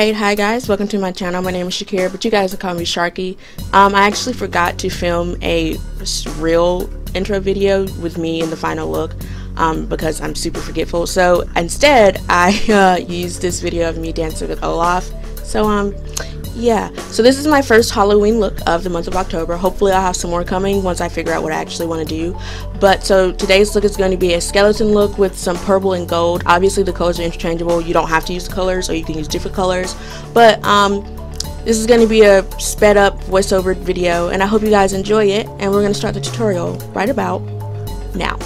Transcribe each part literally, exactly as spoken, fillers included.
Alright, hi guys, welcome to my channel. My name is Shakira, but you guys can call me Sharky. Um, I actually forgot to film a real intro video with me in the final look um, because I'm super forgetful. So instead, I uh, used this video of me dancing with Olaf. So um, yeah. So this is my first Halloween look of the month of October. Hopefully I'll have some more coming once I figure out what I actually want to do. But so today's look is going to be a skeleton look with some purple and gold. Obviously the colors are interchangeable. You don't have to use colors, or you can use different colors. But um, this is going to be a sped up voiceover video, and I hope you guys enjoy it. And we're going to start the tutorial right about now.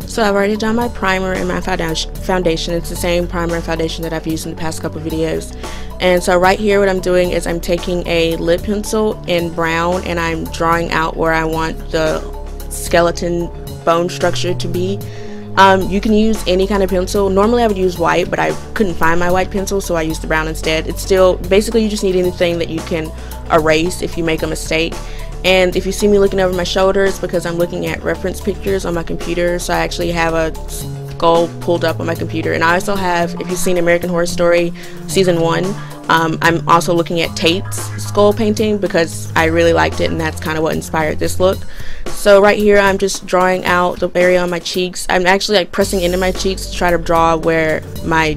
So I've already done my primer and my foundation. It's the same primer and foundation that I've used in the past couple videos. And so right here what I'm doing is I'm taking a lip pencil in brown and I'm drawing out where I want the skeleton bone structure to be. Um, you can use any kind of pencil. Normally I would use white, but I couldn't find my white pencil, so I used the brown instead. It's still, basically you just need anything that you can erase if you make a mistake. And if you see me looking over my shoulder, it's because I'm looking at reference pictures on my computer. So I actually have a skull pulled up on my computer. And I also have, if you've seen American Horror Story season one, um, I'm also looking at Tate's skull painting because I really liked it, and that's kind of what inspired this look. So right here I'm just drawing out the area on my cheeks. I'm actually like pressing into my cheeks to try to draw where my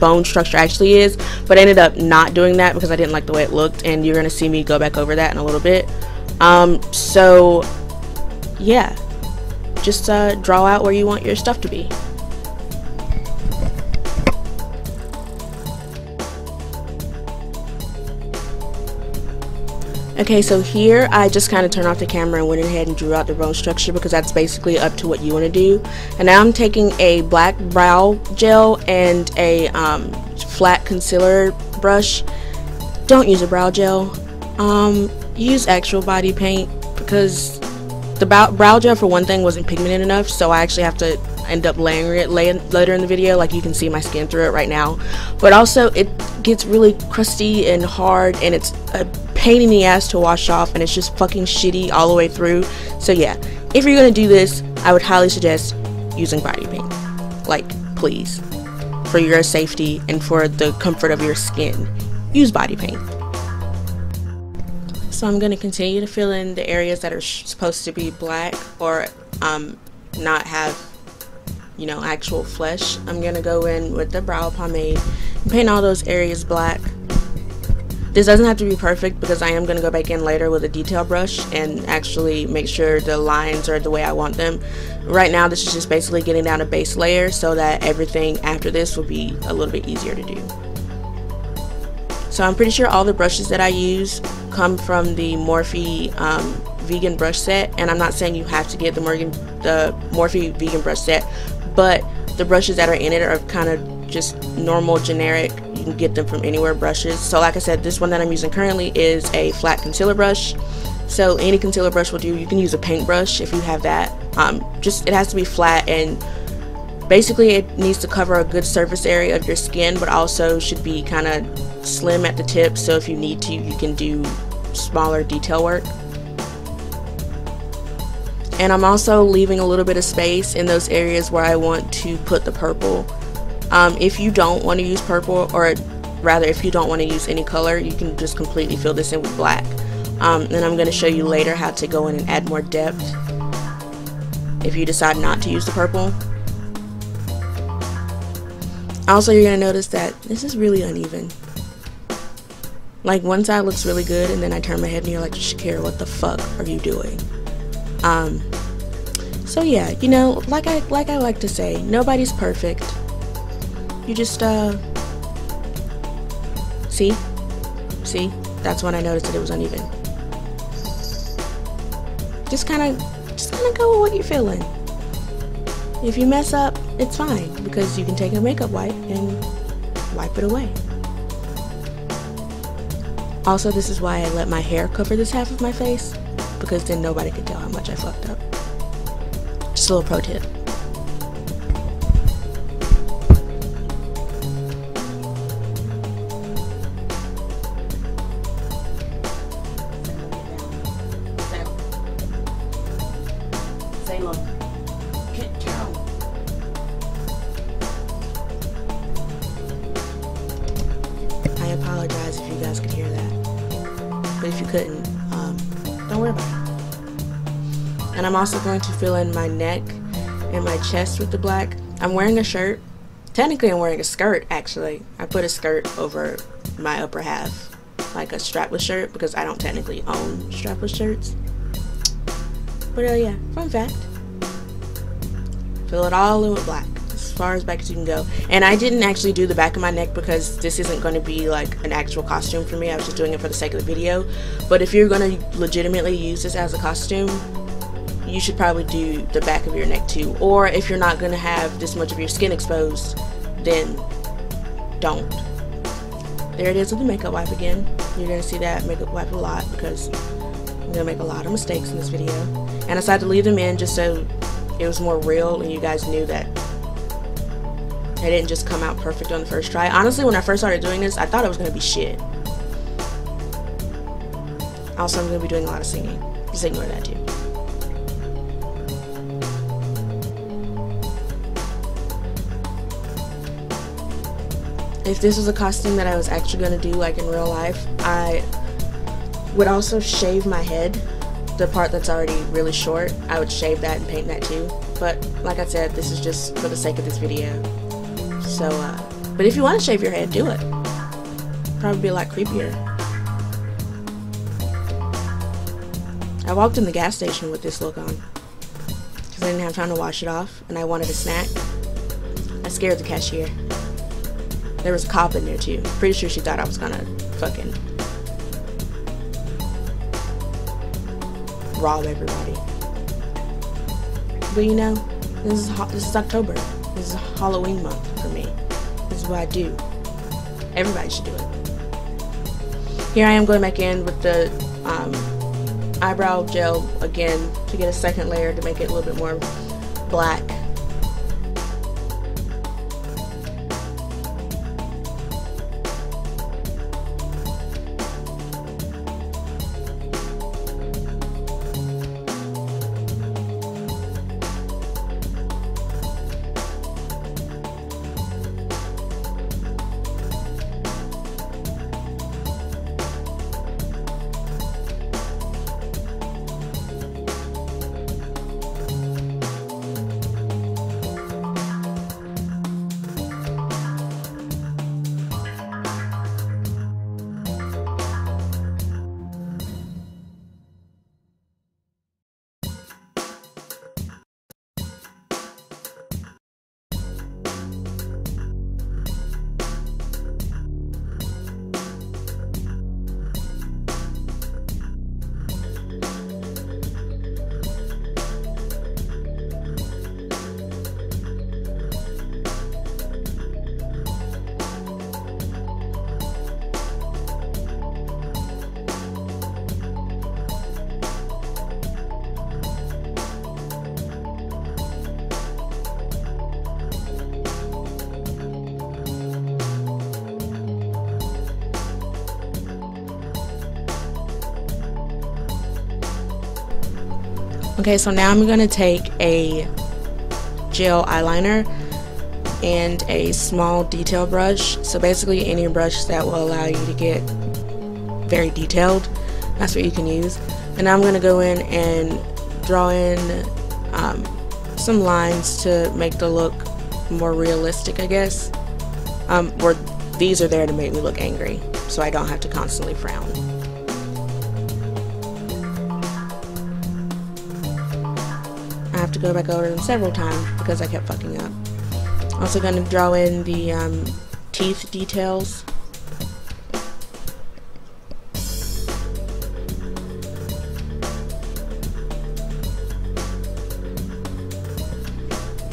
bone structure actually is, but I ended up not doing that because I didn't like the way it looked, and you're gonna see me go back over that in a little bit. Um, so yeah, just uh, draw out where you want your stuff to be. Okay, so here I just kind of turned off the camera and went ahead and drew out the bone structure because that's basically up to what you want to do. And now I'm taking a black brow gel and a um, flat concealer brush. Don't use a brow gel. Um, use actual body paint because the brow, brow gel for one thing wasn't pigmented enough, so I actually have to end up layering it later in the video. Like you can see my skin through it right now. But also it gets really crusty and hard, and it's a pain in the ass to wash off, and it's just fucking shitty all the way through. So yeah, if you're gonna do this, I would highly suggest using body paint, like please, for your safety and for the comfort of your skin, use body paint. So I'm gonna continue to fill in the areas that are supposed to be black or um, not have, you know, actual flesh. I'm gonna go in with the brow pomade and paint all those areas black. This doesn't have to be perfect because I am going to go back in later with a detail brush and actually make sure the lines are the way I want them. Right now this is just basically getting down a base layer so that everything after this will be a little bit easier to do. So I'm pretty sure all the brushes that I use come from the Morphe um, vegan brush set, and I'm not saying you have to get the, Morgan, the Morphe vegan brush set, but the brushes that are in it are kind of just normal generic. You can get them from anywhere brushes. So like I said, this one that I'm using currently is a flat concealer brush, so any concealer brush will do. You can use a paintbrush if you have that. Um, just it has to be flat, and basically it needs to cover a good surface area of your skin, but also should be kind of slim at the tip, so if you need to you can do smaller detail work. And I'm also leaving a little bit of space in those areas where I want to put the purple. Um, if you don't want to use purple, or rather if you don't want to use any color, you can just completely fill this in with black. Um, and I'm going to show you later how to go in and add more depth if you decide not to use the purple. Also, you're going to notice that this is really uneven. Like one side looks really good, and then I turn my head and you're like, Shakira, what the fuck are you doing? Um, so yeah, you know, like I, like I like to say, nobody's perfect. You just, uh, see? See? That's when I noticed that it was uneven. Just kind of, just kind of go with what you're feeling. If you mess up, it's fine, because you can take a makeup wipe and wipe it away. Also, this is why I let my hair cover this half of my face, because then nobody could tell how much I fucked up. Just a little pro tip. but if you couldn't, um, don't worry about it. And I'm also going to fill in my neck and my chest with the black. I'm wearing a shirt. Technically, I'm wearing a skirt, actually. I put a skirt over my upper half, like a strapless shirt, because I don't technically own strapless shirts. But uh, yeah, fun fact. Fill it all in with black, as far as back as you can go. And I didn't actually do the back of my neck because this isn't going to be like an actual costume for me. I was just doing it for the sake of the video. But if you're going to legitimately use this as a costume, you should probably do the back of your neck too. Or if you're not going to have this much of your skin exposed, then don't. There it is with the makeup wipe again. You're going to see that makeup wipe a lot because I'm going to make a lot of mistakes in this video. And I decided to leave them in just so it was more real and you guys knew that it didn't just come out perfect on the first try. Honestly, when I first started doing this, I thought it was going to be shit. Also, I'm going to be doing a lot of singing. Just ignore that too. If this was a costume that I was actually going to do like in real life, I would also shave my head, the part that's already really short. I would shave that and paint that too, but like I said, this is just for the sake of this video. So uh, but if you want to shave your head, do it. Probably be a lot creepier. I walked in the gas station with this look on because I didn't have time to wash it off and I wanted a snack. I scared the cashier. There was a cop in there too. Pretty sure she thought I was gonna fucking rob everybody. But you know, this is this is October. This is Halloween month for me. This is what I do. Everybody should do it. Here I am going back in with the um, eyebrow gel again to get a second layer to make it a little bit more black. Okay, so now I'm going to take a gel eyeliner and a small detail brush. So basically any brush that will allow you to get very detailed, that's what you can use. And I'm going to go in and draw in um, some lines to make the look more realistic, I guess. Um, or these are there to make me look angry, so I don't have to constantly frown. To go back over them several times because I kept fucking up. I'm also going to draw in the um, teeth details.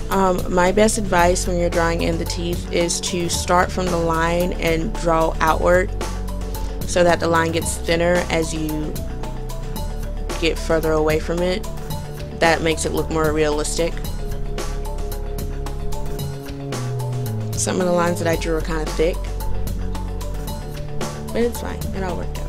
Um, my best advice when you're drawing in the teeth is to start from the line and draw outward so that the line gets thinner as you get further away from it. That makes it look more realistic. Some of the lines that I drew are kind of thick, but it's fine, it all worked out.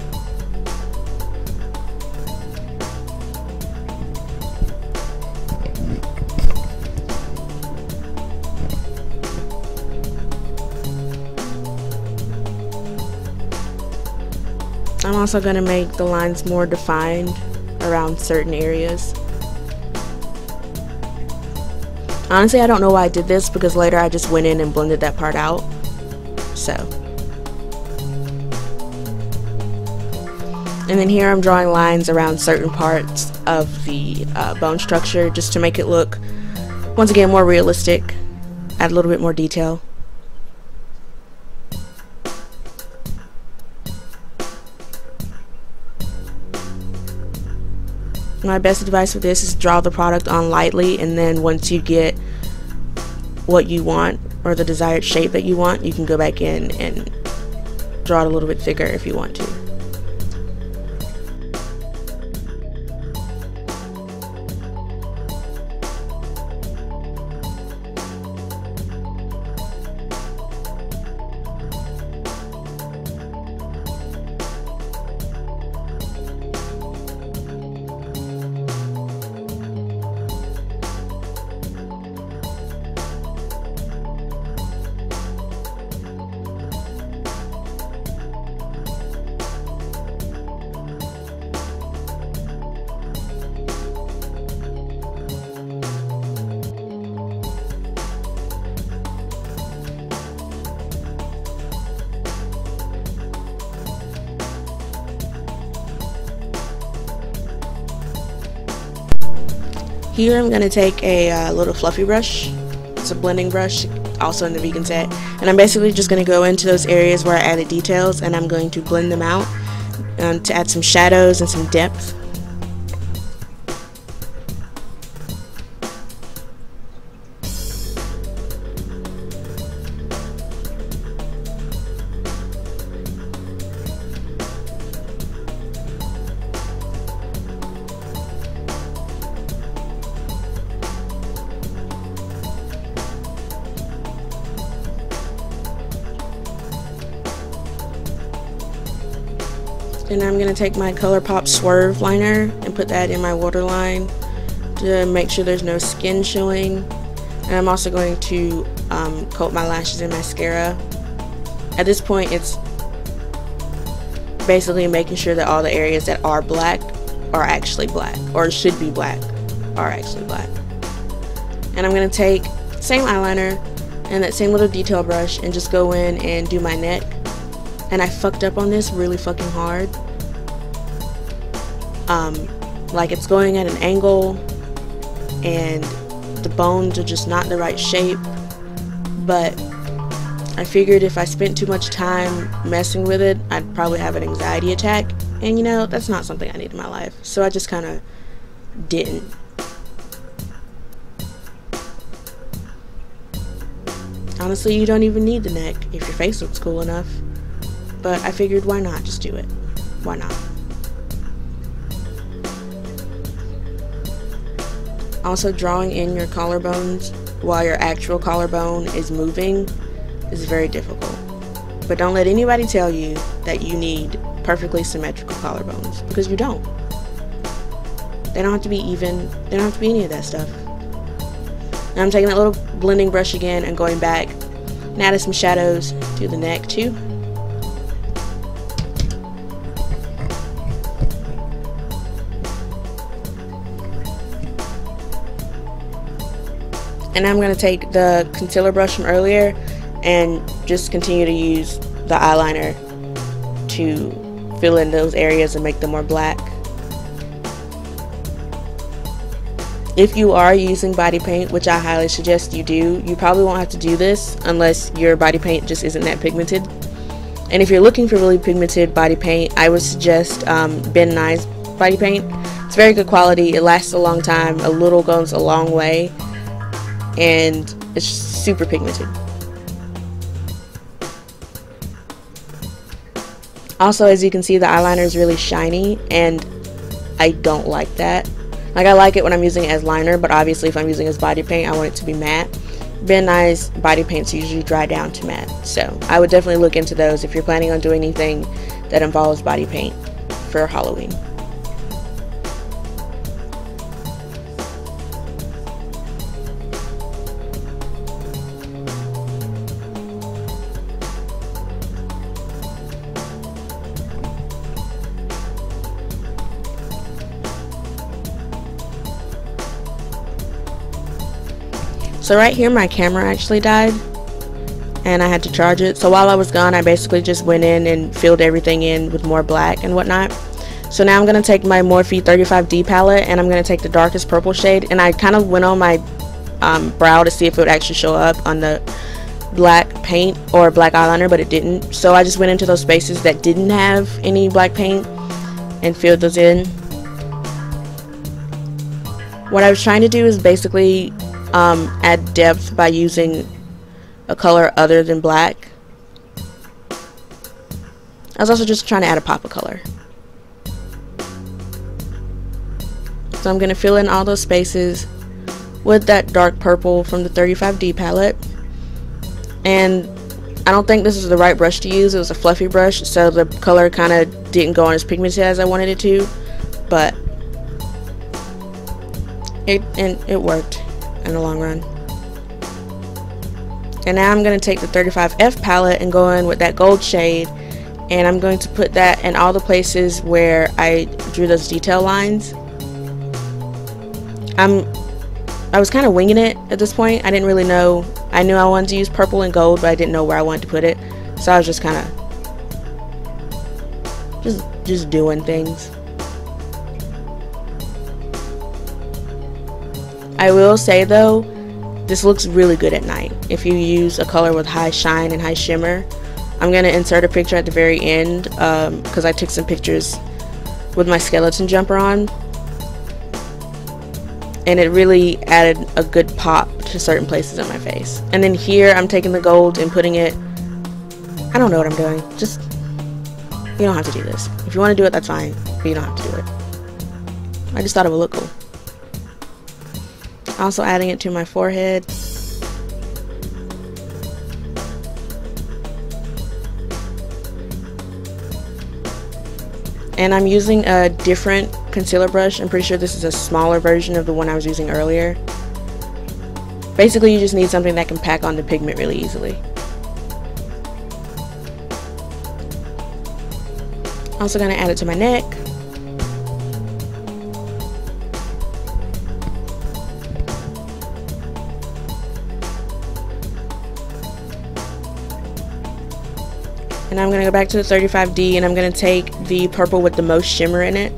I'm also going to make the lines more defined around certain areas. Honestly, I don't know why I did this, because later I just went in and blended that part out. So. And then here I'm drawing lines around certain parts of the uh, bone structure, just to make it look, once again, more realistic. Add a little bit more detail. My best advice for this is draw the product on lightly, and then once you get what you want or the desired shape that you want, you can go back in and draw it a little bit thicker if you want to. Here I'm going to take a uh, little fluffy brush. It's a blending brush, also in the vegan set, and I'm basically just going to go into those areas where I added details, and I'm going to blend them out um, to add some shadows and some depth. And I'm going to take my ColourPop Swerve liner and put that in my waterline to make sure there's no skin showing. And I'm also going to um, coat my lashes in mascara. At this point, it's basically making sure that all the areas that are black are actually black, or should be black, are actually black. And I'm going to take the same eyeliner and that same little detail brush and just go in and do my neck. And I fucked up on this really fucking hard. Um, like, it's going at an angle, and the bones are just not the right shape. But I figured if I spent too much time messing with it, I'd probably have an anxiety attack. And you know, that's not something I need in my life. So I just kind of didn't. Honestly, you don't even need the neck if your face looks cool enough. But I figured, why not just do it? Why not? Also, drawing in your collarbones while your actual collarbone is moving is very difficult. But don't let anybody tell you that you need perfectly symmetrical collarbones, because you don't. They don't have to be even. They don't have to be any of that stuff. And I'm taking that little blending brush again and going back and adding some shadows to the neck too. And I'm going to take the concealer brush from earlier and just continue to use the eyeliner to fill in those areas and make them more black. If you are using body paint, which I highly suggest you do, you probably won't have to do this unless your body paint just isn't that pigmented. And if you're looking for really pigmented body paint, I would suggest um, Ben Nye's body paint. It's very good quality. It lasts a long time. A little goes a long way. And it's super pigmented. Also, as you can see, the eyeliner is really shiny, and I don't like that. Like, I like it when I'm using it as liner, but obviously if I'm using it as body paint, I want it to be matte. Ben Nye's body paints usually dry down to matte, so I would definitely look into those if you're planning on doing anything that involves body paint for Halloween. So right here my camera actually died and I had to charge it. So while I was gone I basically just went in and filled everything in with more black and whatnot. So now I'm going to take my Morphe thirty-five D palette and I'm going to take the darkest purple shade, and I kind of went on my um, brow to see if it would actually show up on the black paint or black eyeliner, but it didn't. So I just went into those spaces that didn't have any black paint and filled those in. What I was trying to do is basically um, add depth by using a color other than black. I was also just trying to add a pop of color. So I'm going to fill in all those spaces with that dark purple from the thirty-five D palette. And I don't think this is the right brush to use. It was a fluffy brush, so the color kind of didn't go on as pigmented as I wanted it to, but it and it worked in the long run. And now I'm going to take the thirty-five F palette and go in with that gold shade, and I'm going to put that in all the places where I drew those detail lines. I'm, I was kind of winging it at this point. I didn't really know. I knew I wanted to use purple and gold, but I didn't know where I wanted to put it. So I was just kind of just just doing things. I will say though, this looks really good at night if you use a color with high shine and high shimmer. I'm going to insert a picture at the very end um, because I took some pictures with my skeleton jumper on. And it really added a good pop to certain places on my face. And then here I'm taking the gold and putting it, I don't know what I'm doing, just, you don't have to do this. If you want to do it, that's fine, but you don't have to do it. I just thought it would look cool. Also adding it to my forehead. And I'm using a different concealer brush. I'm pretty sure this is a smaller version of the one I was using earlier. Basically, you just need something that can pack on the pigment really easily. Also gonna add it to my neck. And I'm going to go back to the thirty-five D and I'm going to take the purple with the most shimmer in it.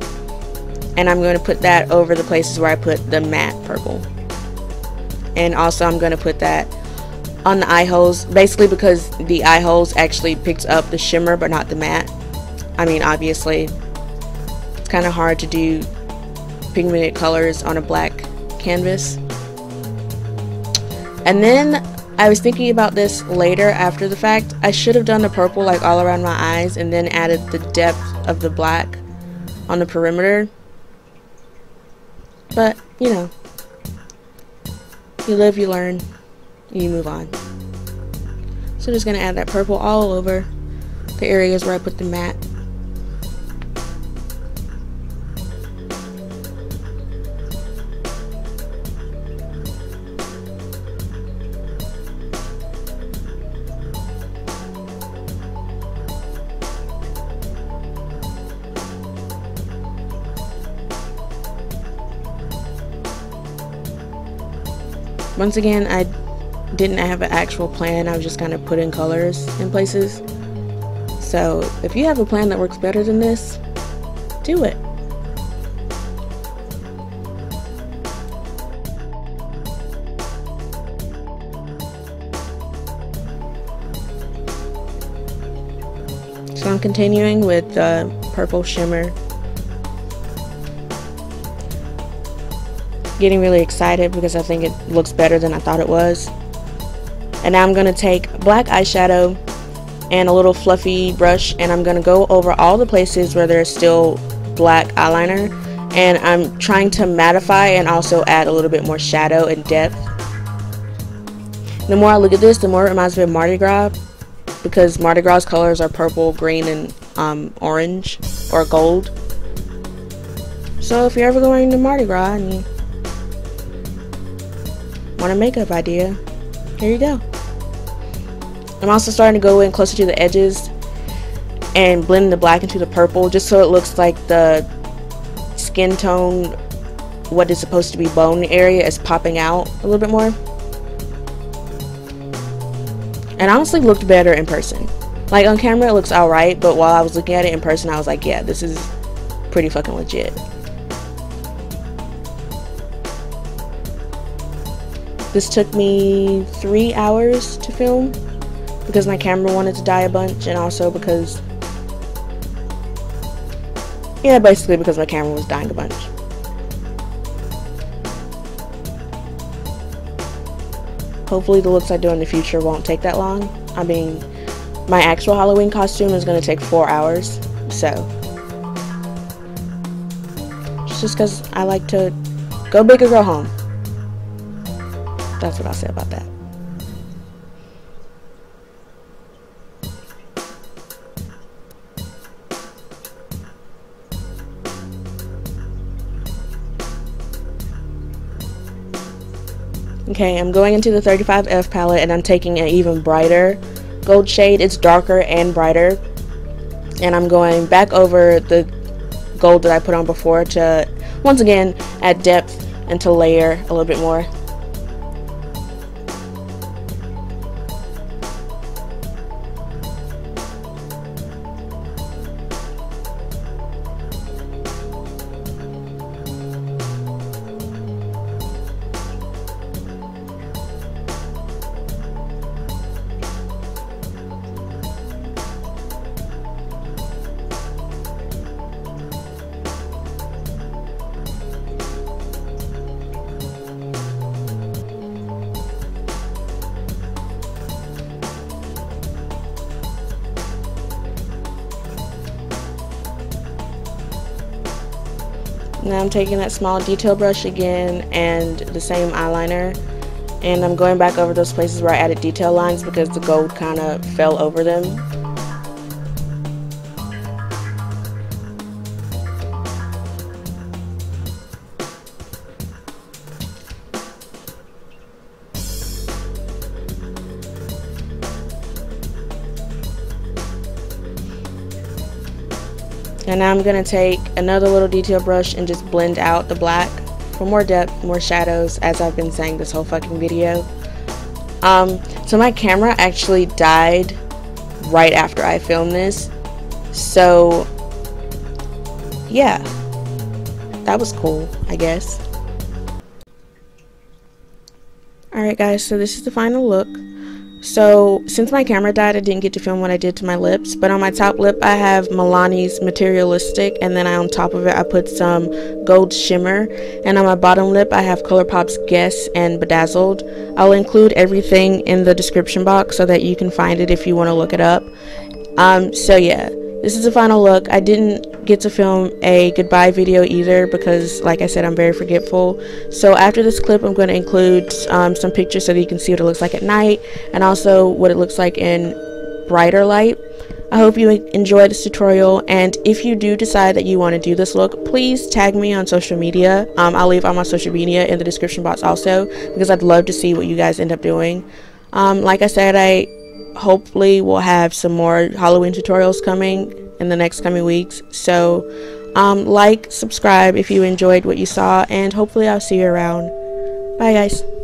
And I'm going to put that over the places where I put the matte purple. And also I'm going to put that on the eye holes. Basically because the eye holes actually picks up the shimmer but not the matte. I mean obviously it's kind of hard to do pigmented colors on a black canvas. And then I was thinking about this later after the fact. I should have done the purple like all around my eyes and then added the depth of the black on the perimeter. But, you know, you live, you learn, you move on. So I'm just going to add that purple all over the areas where I put the matte. Once again, I didn't have an actual plan. I was just kind of putting colors in places. So if you have a plan that works better than this, do it. So I'm continuing with the purple shimmer. Getting really excited because I think it looks better than I thought it was. And now I'm going to take black eyeshadow and a little fluffy brush and I'm going to go over all the places where there's still black eyeliner, and I'm trying to mattify and also add a little bit more shadow and depth. The more I look at this, the more it reminds me of Mardi Gras, because Mardi Gras colors are purple, green, and um, orange or gold. So if you're ever going to Mardi Gras and you want a makeup idea, here you go. I'm also starting to go in closer to the edges and blend the black into the purple just so it looks like the skin tone, what is supposed to be bone area, is popping out a little bit more. and honestly looked better in person. Like, on camera it looks alright, but while I was looking at it in person I was like, yeah, this is pretty fucking legit. This took me three hours to film because my camera wanted to die a bunch, and also because, yeah, basically because my camera was dying a bunch. Hopefully the looks I do in the future won't take that long. I mean, my actual Halloween costume is going to take four hours, so. It's just because I like to go big or go home. That's what I'll say about that. Okay, I'm going into the thirty-five F palette and I'm taking an even brighter gold shade. It's darker and brighter. And I'm going back over the gold that I put on before to, once again, add depth and to layer a little bit more. Now I'm taking that small detail brush again and the same eyeliner, and I'm going back over those places where I added detail lines because the gold kind of fell over them. And now I'm going to take another little detail brush and just blend out the black for more depth, more shadows, as I've been saying this whole fucking video. Um, so my camera actually died right after I filmed this. So, yeah. That was cool, I guess. Alright guys, so this is the final look. So, since my camera died, I didn't get to film what I did to my lips, but on my top lip I have Milani's Materialistic, and then I, on top of it I put some gold shimmer, and on my bottom lip I have ColourPop's Guess and Bedazzled. I'll include everything in the description box so that you can find it if you want to look it up. Um, so yeah, this is the final look. I didn't get to film a goodbye video either because, like I said, I'm very forgetful. So after this clip I'm going to include um, some pictures so that you can see what it looks like at night and also what it looks like in brighter light. I hope you enjoyed this tutorial, and if you do decide that you want to do this look, please tag me on social media. Um, I'll leave all my social media in the description box also because I'd love to see what you guys end up doing. Um, like I said, I hopefully we'll have some more Halloween tutorials coming in the next coming weeks, so um like, subscribe if you enjoyed what you saw, and hopefully I'll see you around. Bye guys.